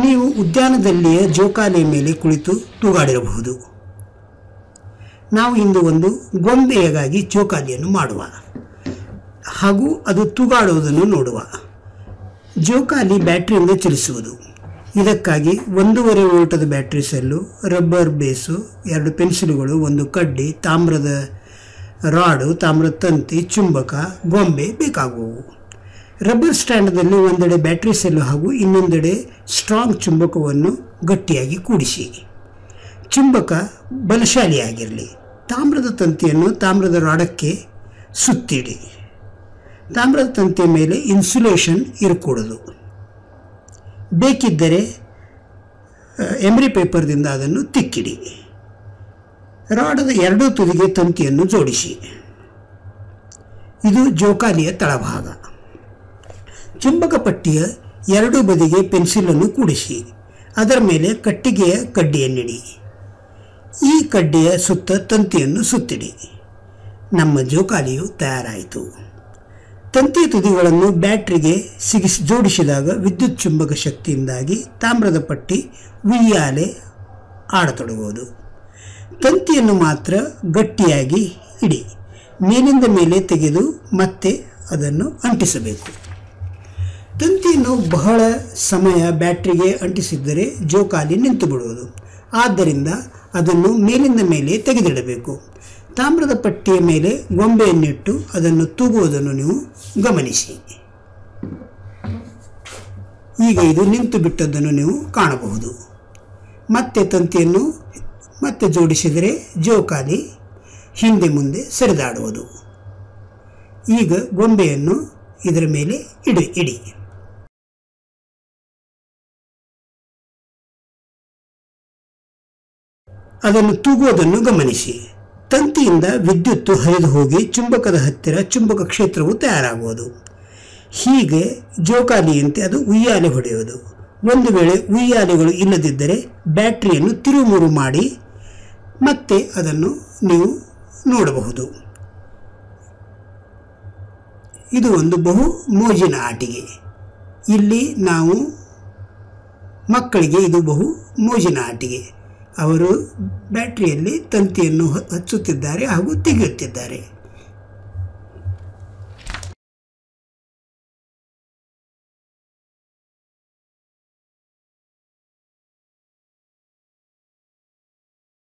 ನೀವು ಉದ್ಯಾನದಲ್ಲಿಯೇ ಜೋಕಾಲಿ ಮೇಲೆ ಕುಳಿತು ತೂಗಾಡಿರಬಹುದು. ನಾವು ಇಂದು ಒಂದು ಗೊಂಬೆಯಾಗಿ ಜೋಕಾಲಿಯನ್ನು ಮಾಡುವ ಹಾಗೂ ಅದು ತೂಗಾಡುವುದನ್ನು ನೋಡುವ. ಜೋಕಾಲಿ ಬ್ಯಾಟರಿಯಿಂದ ಚಲಿಸುವುದು. ಇದಕ್ಕಾಗಿ 1.5 ವೋಲ್ಟದ ಬ್ಯಾಟರಿ ಸೆಲ್ಲು, ರಬ್ಬರ್ ಬೇಸು, 2 ಪೆನ್ಸಿಲುಗಳು, 1 ಕಡ್ಡಿ, ತಾಮ್ರದ ರಾಡು, ತಾಮ್ರದ ತಂತಿ, ಚುಂಬಕ, ಗೊಂಬೆ ಬೇಕಾಗುವವು. ರಬ್ಬರ್ ಸ್ಟ್ಯಾಂಡಲ್ಲಿ ಒಂದೆಡೆ ಬ್ಯಾಟರಿ ಸೆಲ್ಲು ಹಾಗೂ ಇನ್ನೊಂದೆಡೆ ಸ್ಟ್ರಾಂಗ್ ಚುಂಬಕವನ್ನು ಗಟ್ಟಿಯಾಗಿ ಕೂಡಿಸಿ. ಚುಂಬಕ ಬಲಶಾಲಿಯಾಗಿರಲಿ. ತಾಮ್ರದ ತಂತಿಯನ್ನು ತಾಮ್ರದ ರಾಡಕ್ಕೆ ಸುತ್ತಿಡಿ. ತಾಮ್ರದ ತಂತಿಯ ಮೇಲೆ ಇನ್ಸುಲೇಷನ್ ಇರಕೂಡದು. ಬೇಕಿದ್ದರೆ ಎಮ್ರಿ ಪೇಪರ್ದಿಂದ ಅದನ್ನು ತಿಕ್ಕಿಡಿ. ರಾಡದ 2 ತುದಿಗೆ ತಂತಿಯನ್ನು ಜೋಡಿಸಿ. ಇದು ಜೋಕಾಲಿಯ ತಳಭಾಗ. ಚುಂಬಕ ಪಟ್ಟಿಯ 2 ಬದಿಗೆ ಪೆನ್ಸಿಲನ್ನು ಕೂಡಿಸಿ. ಅದರ ಮೇಲೆ ಕಟ್ಟಿಗೆಯ ಕಡ್ಡಿಯನ್ನಿಡಿ. ಈ ಕಡ್ಡಿಯ ಸುತ್ತ ತಂತಿಯನ್ನು ಸುತ್ತಿಡಿ. ನಮ್ಮ ಜೋಕಾಲಿಯು ತಯಾರಾಯಿತು. ತಂತಿ ತುದಿಗಳನ್ನು ಬ್ಯಾಟ್ರಿಗೆ ಜೋಡಿಸಿದಾಗ ವಿದ್ಯುತ್ ಚುಂಬಕ ಶಕ್ತಿಯಿಂದಾಗಿ ತಾಮ್ರದ ಪಟ್ಟಿ ಉಯ್ಯಾಲೆ ಆಡತೊಡಗುವುದು. ತಂತಿಯನ್ನು ಮಾತ್ರ ಗಟ್ಟಿಯಾಗಿ ಇಡಿ. ಮೇಲಿಂದ ಮೇಲೆ ತೆಗೆದು ಮತ್ತೆ ಅದನ್ನು ಅಂಟಿಸಬೇಕು. ತಂತಿಯನ್ನು ಬಹಳ ಸಮಯ ಬ್ಯಾಟ್ರಿಗೆ ಅಂಟಿಸಿದ್ದರೆ ಜೋಕಾಲಿ ನಿಂತು ಬಿಡುವುದು. ಆದ್ದರಿಂದ ಅದನ್ನು ಮೇಲಿಂದ ಮೇಲೆ ತೆಗೆದಿಡಬೇಕು. ತಾಮ್ರದ ಪಟ್ಟಿಯ ಮೇಲೆ ಗೊಂಬೆಯನ್ನಿಟ್ಟು ಅದನ್ನು ತೂಗುವುದನ್ನು ನೀವು ಗಮನಿಸಿ. ಈಗ ಇದು ನಿಂತು ಬಿಟ್ಟದ್ದನ್ನು ನೀವು ಕಾಣಬಹುದು. ಮತ್ತೆ ತಂತಿಯನ್ನು ಮತ್ತೆ ಜೋಡಿಸಿದರೆ ಜೋಕಾಲಿ ಹಿಂದೆ ಮುಂದೆ ಸರಿದಾಡುವುದು. ಈಗ ಗೊಂಬೆಯನ್ನು ಇದರ ಮೇಲೆ ಇಡಿ. ಅದನ್ನು ತೂಗುವುದನ್ನು ಗಮನಿಸಿ. ತಂತಿಯಿಂದ ವಿದ್ಯುತ್ತು ಹರಿದು ಹೋಗಿ ಚುಂಬಕದ ಹತ್ತಿರ ಚುಂಬಕ ಕ್ಷೇತ್ರವು ತಯಾರಾಗುವುದು. ಹೀಗೆ ಜೋಕಾಲಿಯಂತೆ ಅದು ಉಯ್ಯಾಲೆ ಹೊಡೆಯುವುದು. ಒಂದು ವೇಳೆ ಉಯ್ಯಾಲೆಗಳು ಇಲ್ಲದಿದ್ದರೆ ಬ್ಯಾಟ್ರಿಯನ್ನು ತಿರುಮುರು ಮಾಡಿ ಮತ್ತೆ ಅದನ್ನು ನೀವು ನೋಡಬಹುದು. ಇದು ಒಂದು ಬಹು ಮೋಜಿನ ಆಟಿಕೆ. ಇಲ್ಲಿ ನಾವು ಮಕ್ಕಳಿಗೆ ಇದು ಬಹು ಮೋಜಿನ ಆಟಿಕೆ. ಅವರು ಬ್ಯಾಟರಿಯಲ್ಲಿ ತಂತಿಯನ್ನು ಹಚ್ಚುತ್ತಿದ್ದಾರೆ ಹಾಗೂ ತೆಗೆಯುತ್ತಿದ್ದಾರೆ.